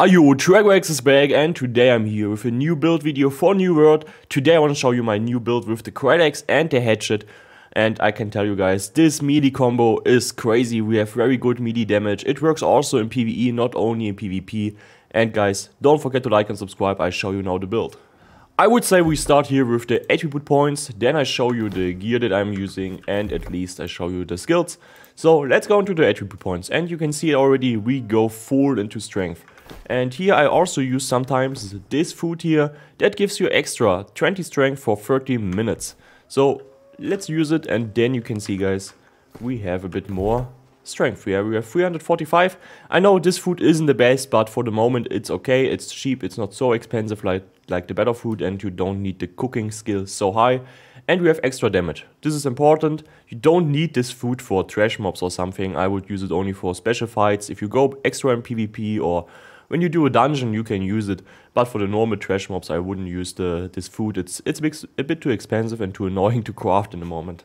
Ayo, DragooX is back, and today I'm here with a new build video for New World. Today I want to show you my new build with the Critex and the Hatchet. And I can tell you guys, this melee combo is crazy. We have very good melee damage. It works also in PvE, not only in PvP. And guys, don't forget to like and subscribe. I show you now the build. I would say we start here with the attribute points, then I show you the gear that I'm using, and at least I show you the skills. So let's go into the attribute points, and you can see already we go full into strength. And here I also use sometimes this food here, that gives you extra 20 strength for 30 minutes. So let's use it, and then you can see, guys, we have a bit more strength. Yeah, we have 345. I know this food isn't the best, but for the moment it's okay. It's cheap, it's not so expensive like the better food, and you don't need the cooking skill so high. And we have extra damage. This is important. You don't need this food for trash mobs or something. I would use it only for special fights. If you go extra in PvP or when you do a dungeon, you can use it. But for the normal trash mobs, I wouldn't use this food. It's a bit too expensive and too annoying to craft in the moment.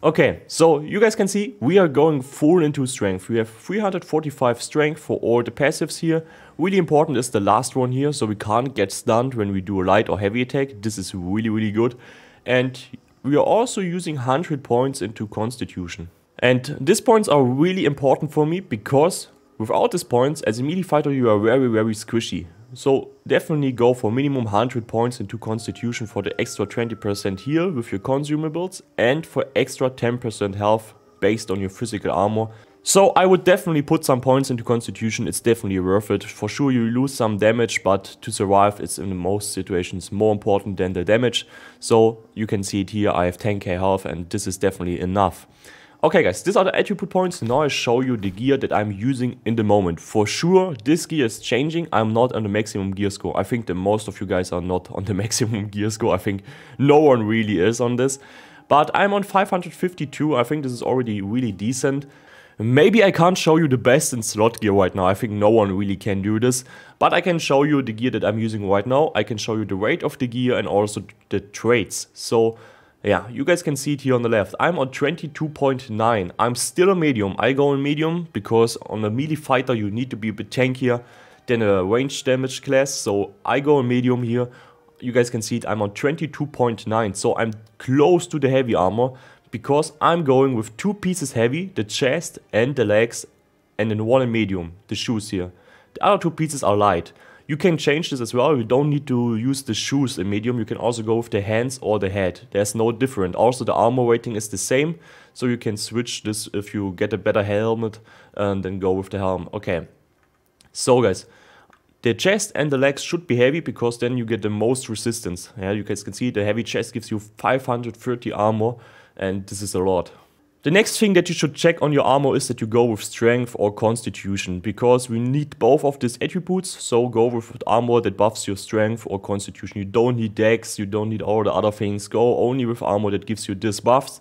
Okay, so you guys can see we are going full into strength. We have 345 strength for all the passives here. Really important is the last one here, so we can't get stunned when we do a light or heavy attack. This is really, really good. And we are also using 100 points into Constitution. And these points are really important for me because without these points, as a melee fighter, you are very, very squishy. So definitely go for minimum 100 points into Constitution for the extra 20% heal with your consumables and for extra 10% health based on your physical armor. So I would definitely put some points into Constitution, it's definitely worth it. For sure you lose some damage, but to survive it's in most situations more important than the damage. So you can see it here, I have 10k health and this is definitely enough. Okay guys, these are the attribute points. Now I show you the gear that I'm using in the moment. For sure, this gear is changing. I'm not on the maximum gear score. I think that most of you guys are not on the maximum gear score. I think no one really is on this. But I'm on 552. I think this is already really decent. Maybe I can't show you the best in slot gear right now. I think no one really can do this. But I can show you the gear that I'm using right now. I can show you the weight of the gear and also the traits. So yeah, you guys can see it here on the left. I'm on 22.9. I'm still a medium. I go in medium because on a melee fighter you need to be a bit tankier than a range damage class. So I go in medium here. You guys can see it. I'm on 22.9. So I'm close to the heavy armor because I'm going with two pieces heavy, the chest and the legs, and then one in medium, the shoes here. The other two pieces are light. You can change this as well, you don't need to use the shoes in medium, you can also go with the hands or the head, there's no different. Also the armor rating is the same, so you can switch this if you get a better helmet and then go with the helm. Okay, so guys, the chest and the legs should be heavy because then you get the most resistance. Yeah, you guys can see the heavy chest gives you 530 armor and this is a lot. The next thing that you should check on your armor is that you go with strength or constitution, because we need both of these attributes, so go with armor that buffs your strength or constitution. You don't need dex, you don't need all the other things, go only with armor that gives you these buffs.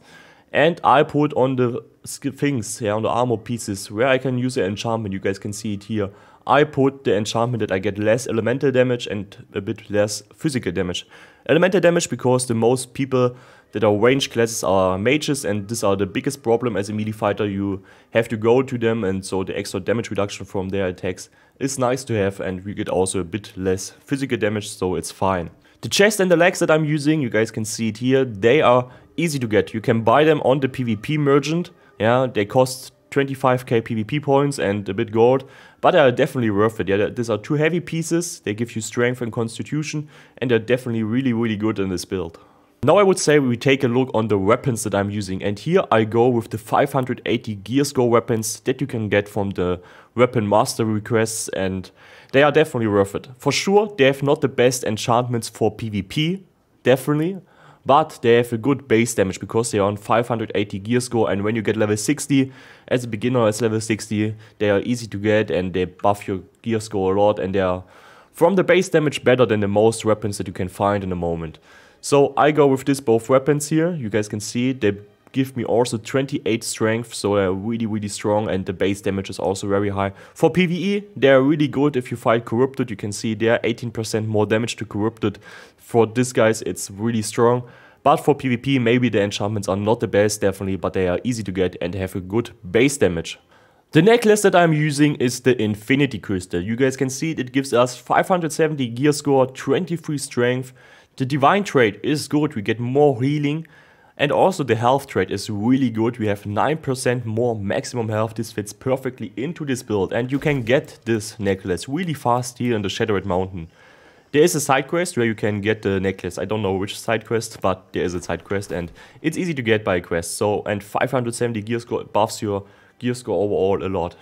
And I put on the things, yeah, on the armor pieces, where I can use an enchantment, you guys can see it here. I put the enchantment that I get less elemental damage and a bit less physical damage. Elemental damage because the most people that are range classes are mages, and these are the biggest problem as a melee fighter. You have to go to them, and so the extra damage reduction from their attacks is nice to have, and we get also a bit less physical damage, so it's fine. The chest and the legs that I'm using, you guys can see it here, they are easy to get. You can buy them on the PvP merchant. Yeah, they cost 25k PvP points and a bit gold, but they are definitely worth it. Yeah, these are two heavy pieces, they give you strength and constitution, and they're definitely really, really good in this build. Now I would say we take a look on the weapons that I'm using, and here I go with the 580 gear score weapons that you can get from the weapon master requests, and they are definitely worth it. For sure, they have not the best enchantments for PvP, definitely, but they have a good base damage because they are on 580 gear score, and when you get level 60, as a beginner as level 60, they are easy to get and they buff your gear score a lot, and they are from the base damage better than the most weapons that you can find in the moment. So I go with this both weapons here, you guys can see they give me also 28 strength, so they're really, really strong, and the base damage is also very high. For PvE, they're really good if you fight Corrupted. You can see they're 18% more damage to Corrupted. For these guys, it's really strong. But for PvP, maybe the enchantments are not the best, definitely, but they are easy to get and have a good base damage. The necklace that I'm using is the Infinity Crystal. You guys can see it, it gives us 570 gear score, 23 strength. The divine trait is good, we get more healing. And also the health trait is really good, we have 9% more maximum health. This fits perfectly into this build and you can get this necklace really fast here in the Shattered Mountain. There is a side quest where you can get the necklace. I don't know which side quest, but there is a side quest and it's easy to get by a quest. So, and 570 gear score buffs your gear score overall a lot.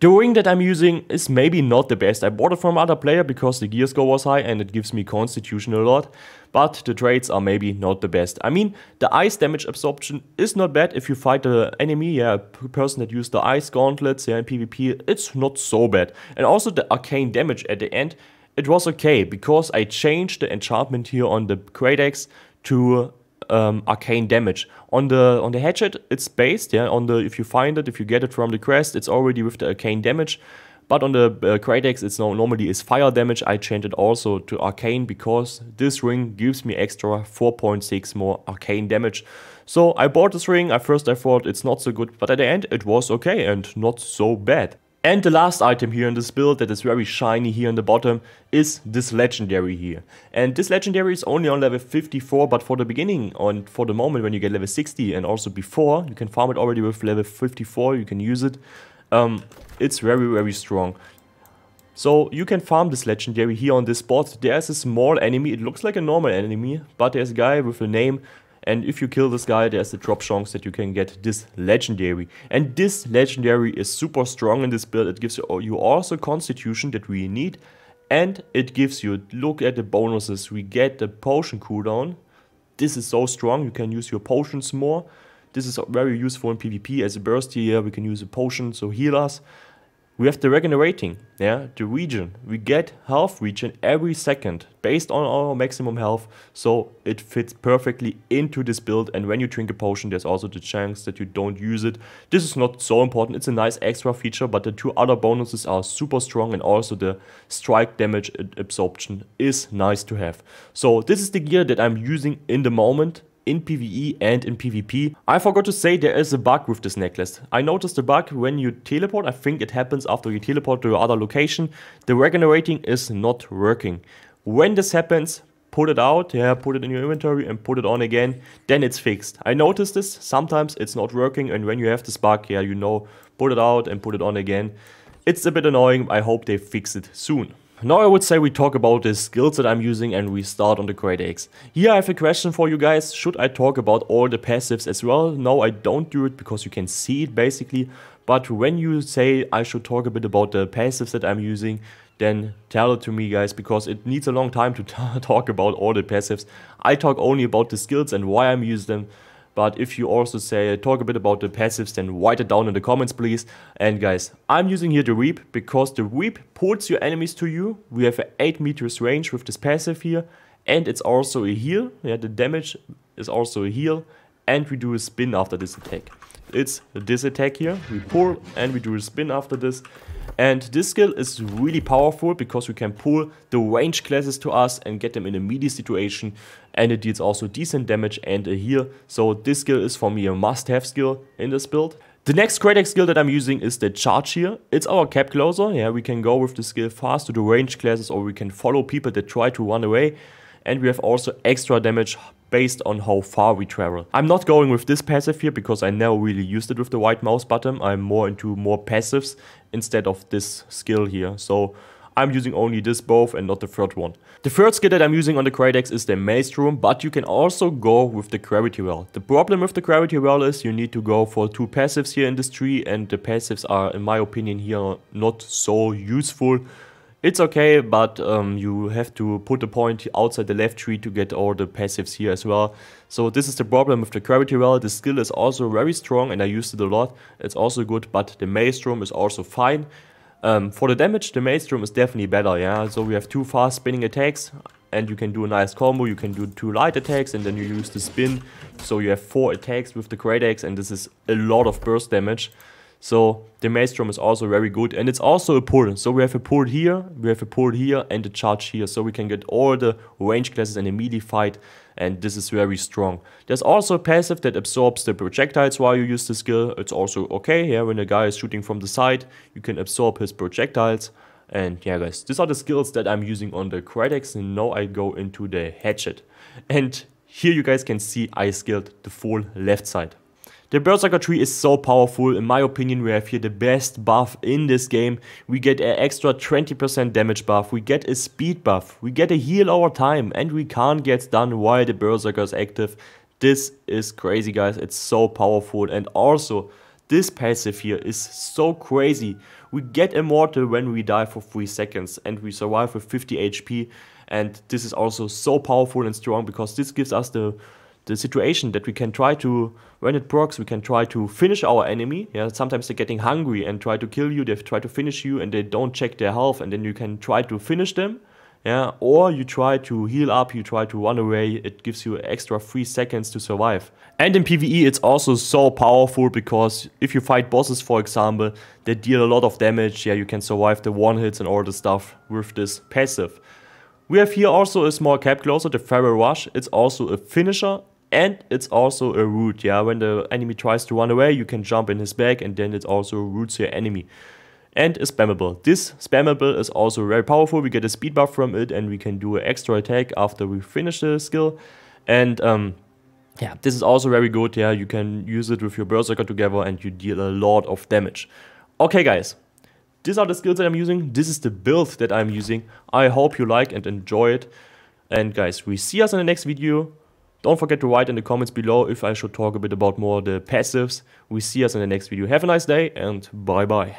The ring that I'm using is maybe not the best. I bought it from other player because the gear score was high and it gives me constitution a lot, but the traits are maybe not the best. I mean, the ice damage absorption is not bad if you fight the enemy, yeah, a person that used the ice gauntlets, yeah, in PvP, it's not so bad. And also the arcane damage at the end, it was okay because I changed the enchantment here on the Kraidex to arcane damage. On the hatchet, it's based, yeah, on the, if you find it, if you get it from the crest, it's already with the arcane damage, but on the Critex, it's normally is fire damage. I changed it also to arcane because this ring gives me extra 4.6 more arcane damage. So I bought this ring. At first I thought it's not so good, but at the end it was okay and not so bad. And the last item here in this build that is very shiny here on the bottom is this legendary here. And this legendary is only on level 54, but for the beginning and for the moment when you get level 60 and also before, you can farm it already with level 54, you can use it. It's very strong. So you can farm this legendary here on this spot. There's a small enemy, it looks like a normal enemy, but there's a guy with a name. And if you kill this guy, there's a drop chance that you can get this legendary. And this legendary is super strong in this build. It gives you also constitution that we need. And it gives you, look at the bonuses, we get the potion cooldown. This is so strong, you can use your potions more. This is very useful in PvP. As a burst here, we can use a potion, so heal us. We have the regenerating, yeah, the region. We get health region every second based on our maximum health, so it fits perfectly into this build. And when you drink a potion, there's also the chance that you don't use it. This is not so important, it's a nice extra feature, but the two other bonuses are super strong and also the strike damage absorption is nice to have. So this is the gear that I'm using in the moment. In PvE and in PvP. I forgot to say there is a bug with this necklace. I noticed a bug when you teleport. I think it happens after you teleport to your other location. The regenerating is not working. When this happens, put it out, yeah, put it in your inventory and put it on again, then it's fixed. I noticed this, sometimes it's not working, and when you have this bug, yeah, you know, put it out and put it on again. It's a bit annoying, I hope they fix it soon. Now I would say we talk about the skills that I'm using and we start on the Great Axe. Here I have a question for you guys, should I talk about all the passives as well? No, I don't do it because you can see it basically, but when you say I should talk a bit about the passives that I'm using, then tell it to me guys, because it needs a long time to talk about all the passives. I talk only about the skills and why I'm using them. But if you also say, talk a bit about the passives, then write it down in the comments, please. And guys, I'm using here the Reap, because the Reap pulls your enemies to you. We have an 8 meters range with this passive here. And it's also a heal. Yeah, the damage is also a heal. And we do a spin after this attack. It's this attack here. We pull and we do a spin after this. And this skill is really powerful because we can pull the range classes to us and get them in a melee situation, and it deals also decent damage and a heal. So this skill is for me a must-have skill in this build. The next Critex skill that I'm using is the Charge here. It's our cap closer. Yeah, we can go with the skill fast to the range classes, or we can follow people that try to run away. And we have also extra damage based on how far we travel. I'm not going with this passive here because I never really used it with the right mouse button. I'm more into more passives instead of this skill here. So I'm using only this both and not the third one. The third skill that I'm using on the Critex is the Maelstrom, but you can also go with the Gravity Well. The problem with the Gravity Well is you need to go for two passives here in this tree, and the passives are, in my opinion, here not so useful. It's okay, but you have to put a point outside the left tree to get all the passives here as well. So this is the problem with the Gravity Well. The skill is also very strong and I used it a lot. It's also good, but the Maelstrom is also fine. For the damage, the Maelstrom is definitely better, yeah. So we have two fast spinning attacks and you can do a nice combo. You can do two light attacks and then you use the spin. So you have 4 attacks with the Kraidex, and this is a lot of burst damage. So the Maelstrom is also very good, and it's also a pull. So we have a pull here, we have a pull here, and a Charge here. So we can get all the range classes in a melee fight and this is very strong. There's also a passive that absorbs the projectiles while you use the skill. It's also okay here, yeah, when a guy is shooting from the side, you can absorb his projectiles. And yeah guys, these are the skills that I'm using on the Kraidex, and now I go into the hatchet. And here you guys can see I skilled the full left side. The Berserker tree is so powerful. In my opinion, we have here the best buff in this game. We get an extra 20% damage buff, we get a speed buff, we get a heal over time, and we can't get stunned while the Berserker is active. This is crazy guys, it's so powerful. And also, this passive here is so crazy. We get immortal when we die for 3 seconds and we survive with 50 HP. And this is also so powerful and strong because this gives us the situation that we can try to, when it procs, we can try to finish our enemy. Yeah, sometimes they're getting hungry and try to kill you, they try to finish you and they don't check their health, and then you can try to finish them. Yeah, or you try to heal up, you try to run away, it gives you extra 3 seconds to survive. And in PvE it's also so powerful because if you fight bosses, for example, they deal a lot of damage. Yeah, you can survive the one hits and all the stuff with this passive. We have here also a small cap closer, the Feral Rush. It's also a finisher. And it's also a root, yeah, when the enemy tries to run away, you can jump in his back and then it also roots your enemy. And a spammable. This spammable is also very powerful, we get a speed buff from it and we can do an extra attack after we finish the skill. And yeah, this is also very good, yeah, you can use it with your Berserker together and you deal a lot of damage. Okay guys, these are the skills that I'm using, this is the build that I'm using. I hope you like and enjoy it. And guys, we see us in the next video. Don't forget to write in the comments below if I should talk a bit about more the passives. We see us in the next video. Have a nice day and bye bye.